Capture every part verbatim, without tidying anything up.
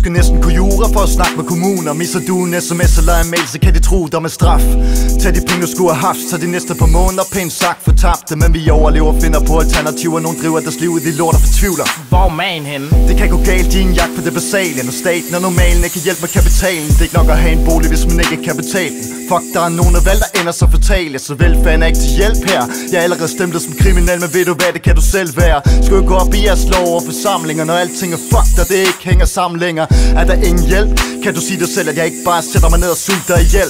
skal næsten kunne jura for at snakke med kommuner. Misser du en sms eller en mail, så kan de tro dig med straf. Tag de penge du skulle have haft, så de næste par måneder pænt sagt for tabte. Men vi overlever, finder på alternativer. Nogen driver deres liv i de lort og fortvivler. Hvor er man henne? Det kan gå galt i en jagt på det basale, når staten og normalen ikke kan hjælpe med kapitalen. Det er ikke nok at have en bolig, hvis man ikke kan betale den. Fuck, der er nogen af valg, der ender så fatale. Så velfærden er ikke til hjælp her. Jeg er allerede stemt som kriminel, men ved du hvad, det kan du selv være. Skal jo gå op i jeres lov og forsamlinger, når alting er fucked og det ikke hænger sammen længere. Er der ingen hjælp? Kan du sige dig selv, at jeg ikke bare sætter mig ned og sulter ihjel?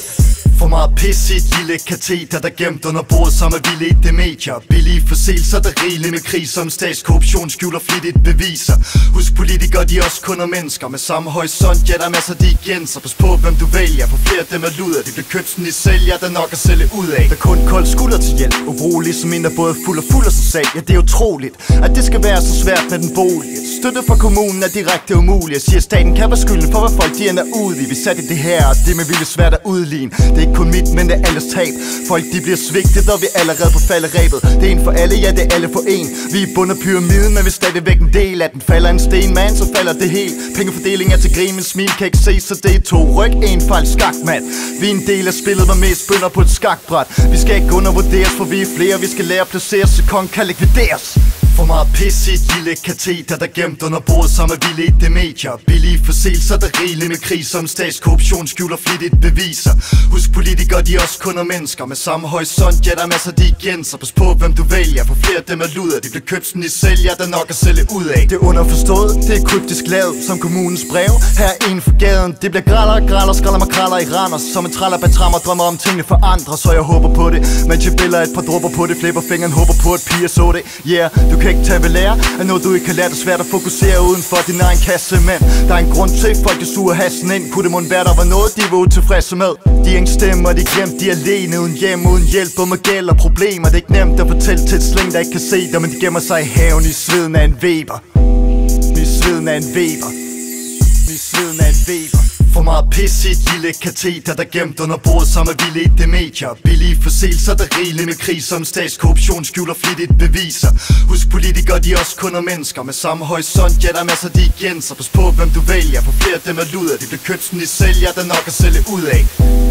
For meget pis i et lille kateter, der gemt under bordet som er vilde i det medier. Billige forseelser, der rigeligt med krig som statskorruption skjuler flittigt beviser. Husk politikere, de er også kun er mennesker med samme horisont, ja der er masser de igen. Så pas på hvem du vælger, for flere dem er luder. Det bliver købsten i sælger, der nok at sælge ud af. Der kun kold skulder til hjælp, urolig som en der både fuld og fuld af sig sag. Ja det er utroligt, at det skal være så svært med den bolig. Støtte fra kommunen er direkte umulig. Jeg siger staten kan være skylden for hvad folk de ender ud i. Vi satte det her, og det med vildt svært at udligne. Det kun mit, men det er alles tab. Folk de bliver svigtet, og vi er allerede på falderæbet. Det er en for alle, ja det er alle for en. Vi er bundet pyramiden, men vi er stadigvæk en del af den. Falder en sten, man, så falder det helt. Pengefordeling er til grin, men smil kan ikke se, så det er to ryg, en fejl skak, mand. Vi er en del af spillet, hvor mest bønder på et skakbræt. Vi skal ikke undervurderes, for vi er flere. Vi skal lære at placere, så kongen kan likvideres. For meget pis i et lille kateter, der gemt under bordet som er vilde i det medier. Billige forseelser, der rigeligt med krig som statskorruption skjuler flittigt beviser. Husk politikere, de er også kun er mennesker med samme horisont, ja der er masser de igen. Så pas på hvem du vælger, for flere dem er luder. De bliver købsten i sælger, der nok at sælge ud af. Det er underforstået, det er kryptisk lavet som kommunens brev. Her er en for gaden, det bliver græller og græller, skræller mig kraller i Randers. Som en træller bag trammer, drømmer om tingene for andre, så jeg håber på det. Man chibiller et par dropper på det, flipper fingeren, håber på at piger så det, yeah. Du kan ikke tage ved lære, at noget du ikke kan lære, det er svært at fokusere uden for din egen kasse, mand. Der er en grund til, folk de suger hassen ind. Kunne det mon være, der var noget, de var utilfredse med? De ingen stemmer, de glemt, de er alene, uden hjem, uden hjælp, og med gæld og problemer. Det er ikke nemt at fortælle til et sling, der ikke kan se dig, men de gemmer sig i haven i sveden af en Weber. I sveden af en Weber. I sveden af en Weber. For meget pis i et lille kateter, der gemt under bordet som er vilde i det medier. Billige forseelser, der rigeligt med krig som statskorruption skjuler flittigt beviser. Husk politikere, de er også kun er mennesker med samme horisont, ja der er masser de igen. Så pas på hvem du vælger, for flere dem er luder. De bliver købsten i sælger, der nok at sælge ud af.